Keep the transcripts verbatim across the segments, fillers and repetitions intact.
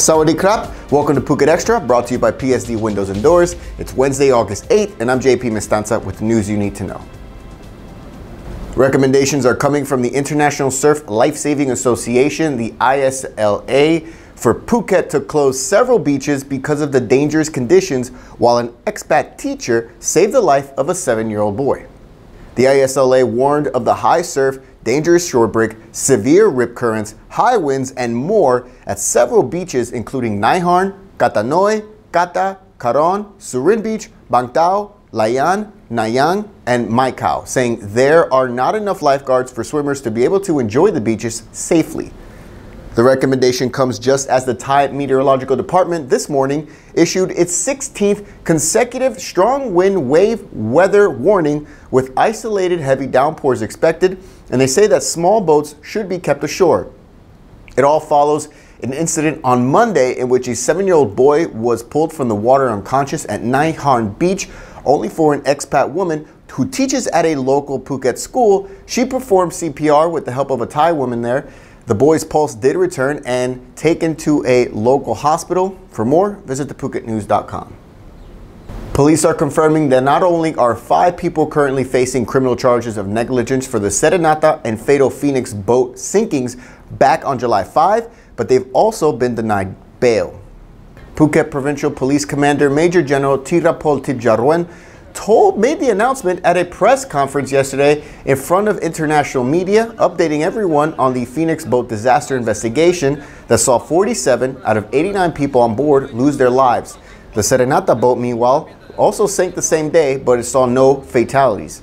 Sawadee krap! Welcome to Phuket Extra, brought to you by P S D Windows and Doors. It's Wednesday, August eighth, and I'm J P Mestanza with the news you need to know. Recommendations are coming from the International Surf Lifesaving Association, the I S L A, for Phuket to close several beaches because of the dangerous conditions, while an expat teacher saved the life of a seven-year-old boy. The I S L A warned of the high surf, dangerous shore break, severe rip currents, high winds, and more at several beaches including Naiharn, Katanoi, Kata, Karon, Surin Beach, Bangtao, Layan, Nayang, and Maikau, saying there are not enough lifeguards for swimmers to be able to enjoy the beaches safely. The recommendation comes just as the Thai Meteorological Department this morning issued its sixteenth consecutive strong wind wave weather warning with isolated heavy downpours expected, and they say that small boats should be kept ashore. It all follows an incident on Monday in which a seven-year-old boy was pulled from the water unconscious at Nai Harn Beach, only for an expat woman who teaches at a local Phuket school. She performed C P R with the help of a Thai woman there. The boy's pulse did return and taken to a local hospital. For more, visit the phuket news dot com. Police are confirming that not only are five people currently facing criminal charges of negligence for the Serenata and fatal Phoenix boat sinkings back on July fifth, but they've also been denied bail. Phuket Provincial Police Commander Major General Tirapol Tijaruen Told, made the announcement at a press conference yesterday in front of international media, updating everyone on the Phoenix boat disaster investigation that saw forty-seven out of eighty-nine people on board lose their lives. The Serenata boat, meanwhile, also sank the same day, but it saw no fatalities.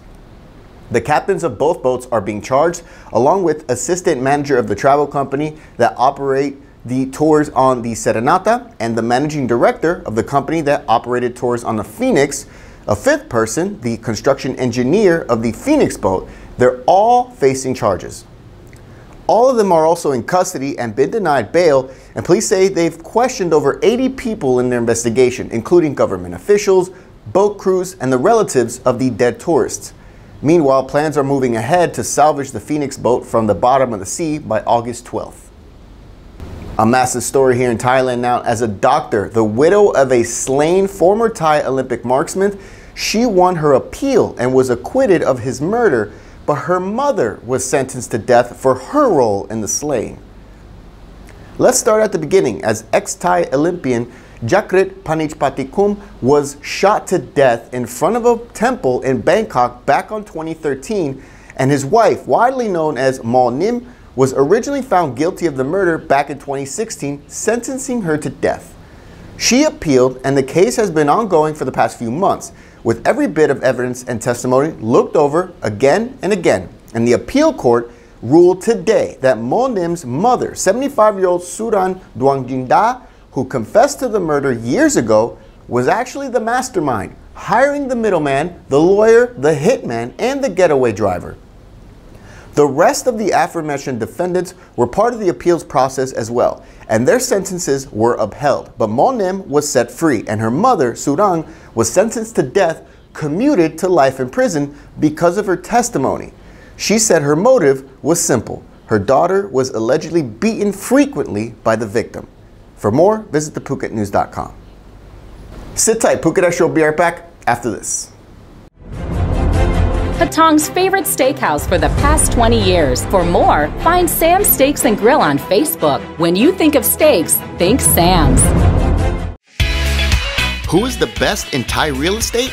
The captains of both boats are being charged, along with assistant manager of the travel company that operate the tours on the Serenata and the managing director of the company that operated tours on the Phoenix. A fifth person, the construction engineer of the Phoenix boat, they're all facing charges. All of them are also in custody and been denied bail, and police say they've questioned over eighty people in their investigation, including government officials, boat crews, and the relatives of the dead tourists. Meanwhile, plans are moving ahead to salvage the Phoenix boat from the bottom of the sea by August twelfth. A massive story here in Thailand now, as a doctor, the widow of a slain former Thai Olympic marksman, she won her appeal and was acquitted of his murder, but her mother was sentenced to death for her role in the slaying. Let's start at the beginning, as ex-Thai Olympian Jakkrit Panichpatikum was shot to death in front of a temple in Bangkok back on twenty thirteen, and his wife, widely known as Maanim, was originally found guilty of the murder back in twenty sixteen, sentencing her to death. She appealed, and the case has been ongoing for the past few months, with every bit of evidence and testimony looked over again and again. And the appeal court ruled today that Maanim's mother, seventy-five-year-old Surang Duangjinda, who confessed to the murder years ago, was actually the mastermind, hiring the middleman, the lawyer, the hitman, and the getaway driver. The rest of the aforementioned defendants were part of the appeals process as well, and their sentences were upheld. But Maanim was set free, and her mother, Surang, was sentenced to death, commuted to life in prison because of her testimony. She said her motive was simple. Her daughter was allegedly beaten frequently by the victim. For more, visit the phuket news dot com. Sit tight, Phuket Extra will be right back after this. Patong's favorite steakhouse for the past twenty years. For more, find Sam's Steaks and Grill on Facebook. When you think of steaks, think Sam's. Who is the best in Thai real estate?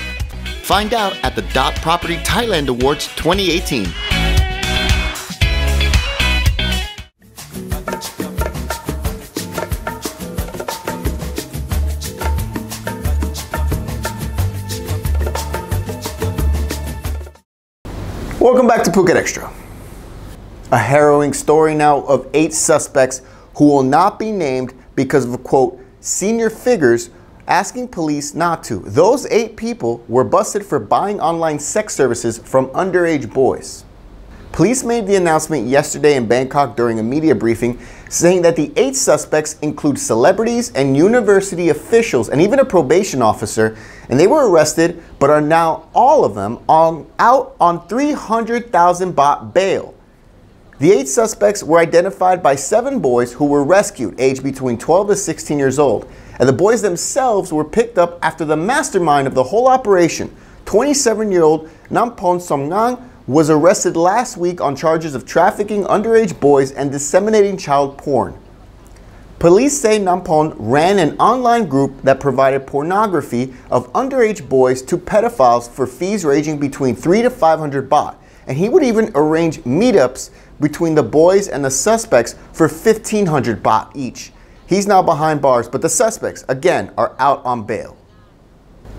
Find out at the Dot Property Thailand Awards twenty eighteen. Welcome back to Phuket Extra. A harrowing story now of eight suspects who will not be named because of, quote, senior figures asking police not to. Those eight people were busted for buying online sex services from underage boys. Police made the announcement yesterday in Bangkok during a media briefing, saying that the eight suspects include celebrities and university officials and even a probation officer, and they were arrested but are now all of them on, out on three hundred thousand baht bail. The eight suspects were identified by seven boys who were rescued, aged between twelve to sixteen years old, and the boys themselves were picked up after the mastermind of the whole operation, twenty-seven-year-old Nampon Somnang, was arrested last week on charges of trafficking underage boys and disseminating child porn. Police say Nampon ran an online group that provided pornography of underage boys to pedophiles for fees ranging between three to five hundred baht, and he would even arrange meetups between the boys and the suspects for fifteen hundred baht each. He's now behind bars, but the suspects, again, are out on bail.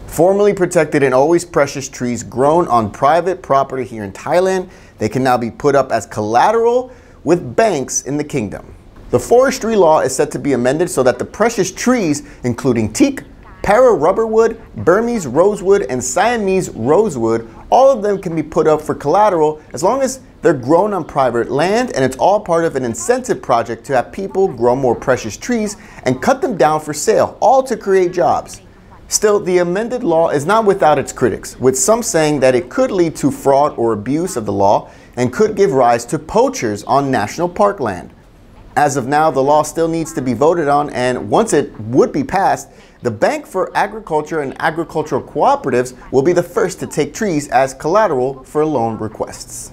Formerly protected and always precious trees grown on private property here in Thailand, they can now be put up as collateral with banks in the kingdom. The forestry law is set to be amended so that the precious trees, including teak, para-rubberwood, Burmese rosewood, and Siamese rosewood, all of them can be put up for collateral as long as they're grown on private land, and it's all part of an incentive project to have people grow more precious trees and cut them down for sale, all to create jobs. Still, the amended law is not without its critics, with some saying that it could lead to fraud or abuse of the law and could give rise to poachers on national park land. As of now, the law still needs to be voted on, and once it would be passed, the Bank for Agriculture and Agricultural Cooperatives will be the first to take trees as collateral for loan requests.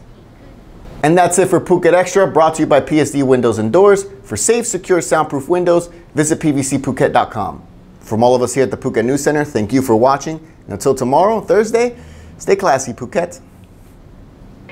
And that's it for Phuket Extra, brought to you by P S D Windows and Doors. For safe, secure, soundproof windows, visit p v c phuket dot com. From all of us here at the Phuket News Center, thank you for watching. And until tomorrow, Thursday, stay classy, Phuket.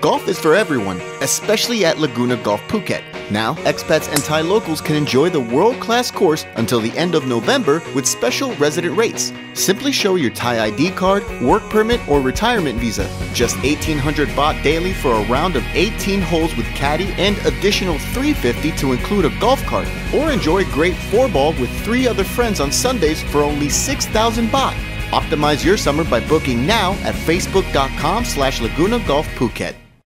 Golf is for everyone, especially at Laguna Golf Phuket. Now, expats and Thai locals can enjoy the world-class course until the end of November with special resident rates. Simply show your Thai I D card, work permit, or retirement visa. Just eighteen hundred baht daily for a round of eighteen holes with caddy and additional three hundred fifty to include a golf cart. Or enjoy great four-ball with three other friends on Sundays for only six thousand baht. Optimize your summer by booking now at facebook dot com slash Laguna Golf Phuket.